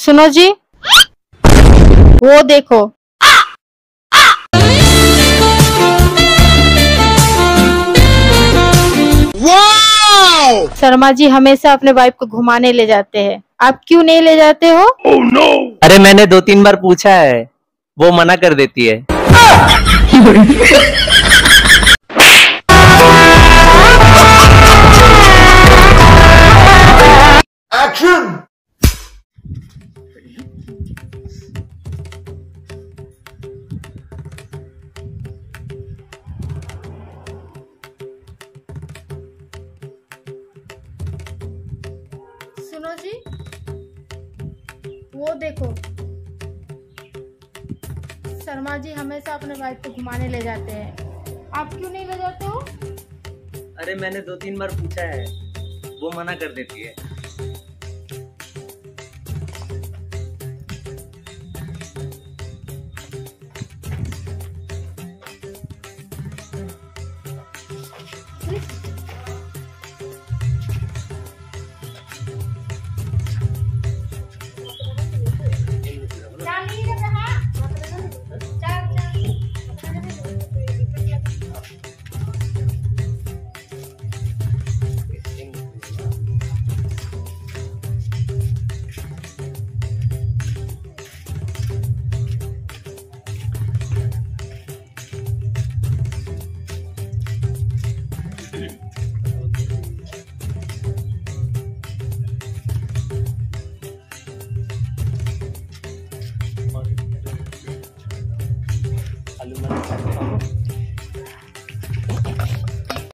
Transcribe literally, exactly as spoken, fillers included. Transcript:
सुनो जी, वो देखो। वाव! शर्मा जी हमेशा अपने वाइफ को घुमाने ले जाते हैं, आप क्यों नहीं ले जाते हो? oh, no! अरे मैंने दो तीन बार पूछा है, वो मना कर देती है। एक्शन! सुनो जी, वो देखो, शर्मा जी हमेशा अपने वाइफ को घुमाने ले जाते हैं, आप क्यों नहीं ले जाते हो? अरे मैंने दो तीन बार पूछा है, वो मना कर देती है।